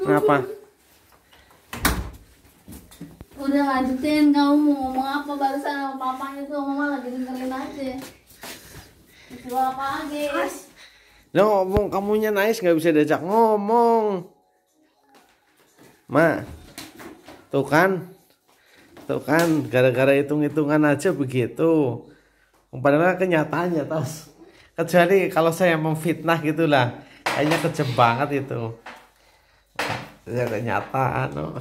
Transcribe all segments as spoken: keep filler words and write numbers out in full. Kenapa? Udah lanjutin, kamu mau ngomong apa barusan sama papanya tuh? Mama lagi dengerin aja. Jual apa lagi? Udah ngomong, kamunya nais nggak bisa diajak ngomong. Ma, tuh kan, tuh kan, gara-gara hitung-hitungan aja begitu. Padahal kenyataannya tas. Kecuali kalau saya memfitnah gitulah, kayaknya kejam banget itu. Ya kenyataan. Oh.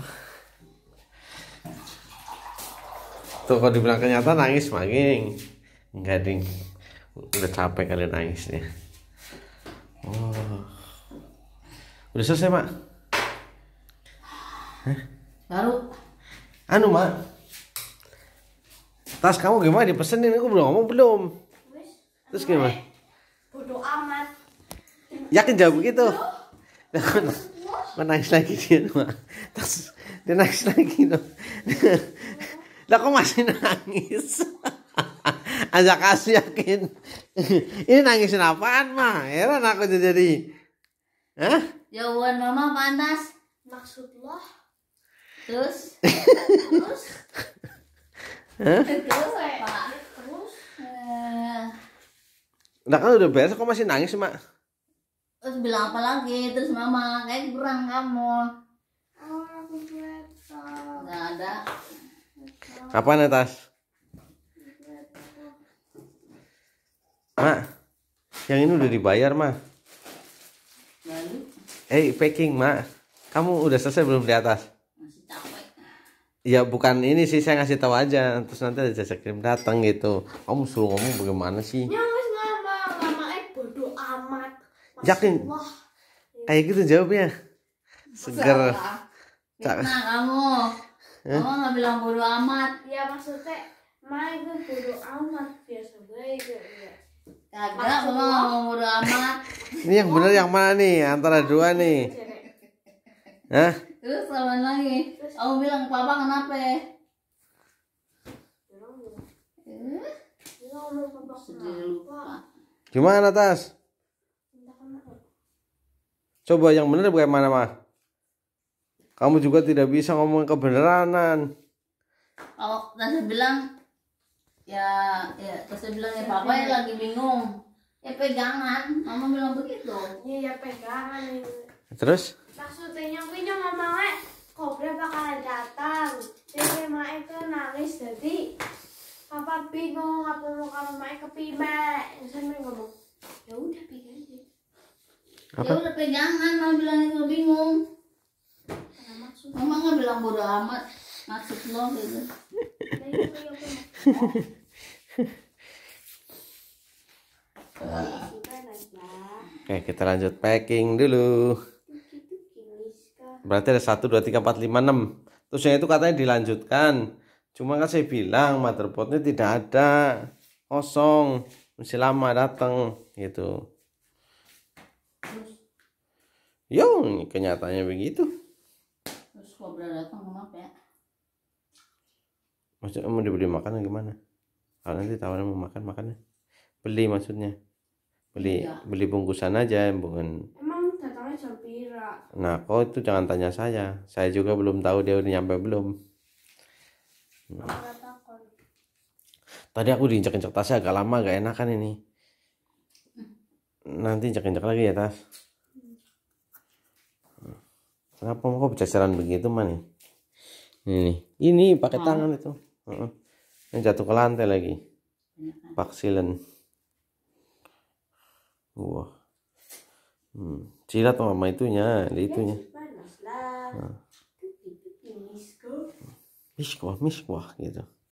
Tuh kalau dibilang kenyataan nangis making, enggak ding, udah capek kali nangisnya. Oh. Udah selesai mak? Hah? Baru. Anu mak. Tas kamu gimana dipesenin? Aku belum ngomong belum. Terus gimana? Bodoh amat. Yakin jawab begitu? Menangis lagi dia, mak. Tas dia nangis lagi dong. Lah kok masih nangis? Ajak kasih yakin. Ini nangisin apaan mah? Heran aku jadi. Hah? Jawaban mama pantas. Maksudlah. Terus? Terus? Hah? Terus, Pak. Terus. Nah, kan udah beres kok masih nangis, Mak? Terus bilang apa lagi? Terus Mama, kayak kurang kamu. Enggak ada. Kapan atas? Mak, yang ini udah dibayar, Mak. Eh, hey, packing, Mak. Kamu udah selesai belum di atas? Ya bukan ini sih, saya ngasih tahu aja, terus nanti ada jasa kirim datang gitu. Kamu suruh ngomong bagaimana sih? Nyaris lama, lama eh bodoh amat. Yakin? Kayak gitu jawabnya. Seger. Nah kamu, kamu nggak bilang bodoh amat. Ya maksudnya, main gue bodoh amat biasa baik ya. Kagak, kamu ngomong bodoh amat. Ini yang bener yang mana nih? Antara dua nih. Hah? Terus lawan lagi. Aku bilang papa kenapa? Gimana Tas? Coba yang bener bagaimana mah? Kamu juga tidak bisa ngomong kebenaran. Oh, Tas bilang ya, ya Tas bilang ya papa ya lagi bingung. Ya pegangan, mama bilang begitu. Iya ya pegangan. Terus? Maksudnya punya mama gue, kobra bakalan datang. Jadi mama itu nangis, jadi papa bingung apa mau kamu main ke pima. Sambil ngomong, ya udah pegang aja. Ya udah pegangan, mama bilang itu bingung. Mama nggak bilang bodoh amat, maksud lo gitu. Oke, kita lanjut packing dulu. Berarti ada satu, dua, tiga, empat, lima, enam. Terus yang itu katanya dilanjutkan. Cuma kan saya bilang motherboardnya tidak ada, kosong, masih lama datang gitu. Yo, kenyataannya begitu. Terus kobra datang maaf ya. Maksudnya mau dibeli makan gimana? Kalau nanti tawaran mau makan makannya, beli maksudnya, beli ya. Beli bungkusan aja, bukan. Nah, kok itu jangan tanya saya. Saya juga belum tahu dia udah nyampe belum. Nah. Tadi aku diinjak-injak tasnya agak lama, agak enakan ini. Nanti injak-injak lagi ya tas. Kenapa kok berceceran begitu man? Ini, ini pakai tangan itu. Ini jatuh ke lantai lagi. Paksilen. Wah. Wow. Hmm. Cilat sama itunya, ada itunya. Nah. Miskuah, miskuah gitu.